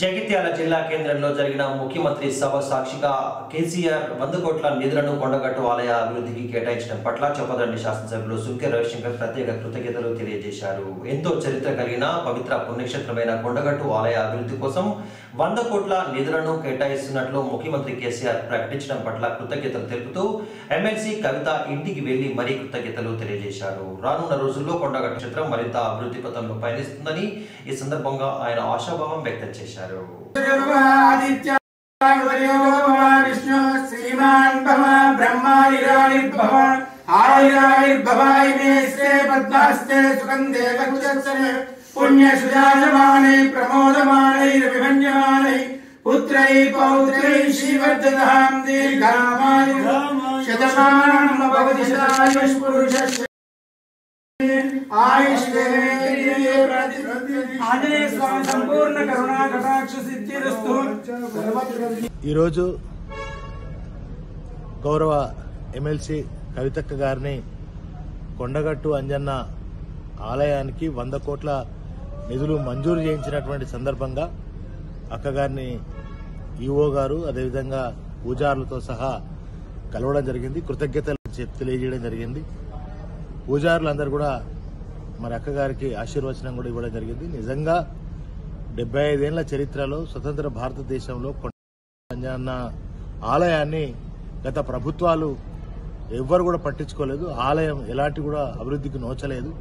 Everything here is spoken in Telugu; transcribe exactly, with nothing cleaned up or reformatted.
జగిత్యాల జిల్లా కేంద్రంలో జరిగిన ముఖ్యమంత్రి సభ సాక్షిగా కేసీఆర్ వంద కోట్ల నిధులను కొండగట్టు ఆలయ అభివృద్ధికి కేటాయించడం పట్ల చొప్పదండి శాసనసభ్యులు సుంకె రవిశంకర్ ప్రత్యేక కృతజ్ఞతలు తెలియజేశారు. ఎంతో చరిత్ర కలిగిన పవిత్ర పుణ్యక్షేత్రమైన కొండగట్టు ఆలయ అభివృద్ధి కోసం వంద కోట్ల నిధులను కేటాయిస్తున్నట్లు ముఖ్యమంత్రి కేసీఆర్ ప్రకటించడం పట్ల కృతజ్ఞతలు తెలుపుతూ ఎమ్మెల్సీ కవిత ఇంటికి వెళ్లి మరీ కృతజ్ఞతలు తెలియజేశారు. రానున్న రోజుల్లో కొండగట్టు క్షేత్రం మరింత అభివృద్ధి పథంలో పయనిస్తుందని ఈ సందర్భంగా ఆయన ఆశాభావం వ్యక్తం చేశారు. पुण्यसुजायमानै प्रमोदमानैरभिमन्यमानै पुत्रै पौत्रै श्रीवर्धतां दीर्घामायुः शतमानं भवति शतायुः पुरुषस्य ఈరోజు గౌరవ ఎమ్మెల్సీ కవితక్క గారిని కొండగట్టు అంజన్న ఆలయానికి వంద కోట్ల నిధులు మంజూరు చేయించినటువంటి సందర్భంగా అక్కగారిని ఈఓ గారు అదేవిధంగా పూజారులతో సహా కలవడం జరిగింది. కృతజ్ఞతలు తెలియజేయడం జరిగింది. పూజారులందరూ కూడా మరి అక్కగారికి ఆశీర్వచనం కూడా ఇవ్వడం జరిగింది. నిజంగా డెబ్బై ఐదేళ్ల చరిత్రలో స్వతంత్ర భారతదేశంలో కొండగట్టు ఆలయాన్ని గత ప్రభుత్వాలు ఎవ్వరు కూడా పట్టించుకోలేదు. ఆలయం ఎలాంటి కూడా అభివృద్ధికి నోచలేదు.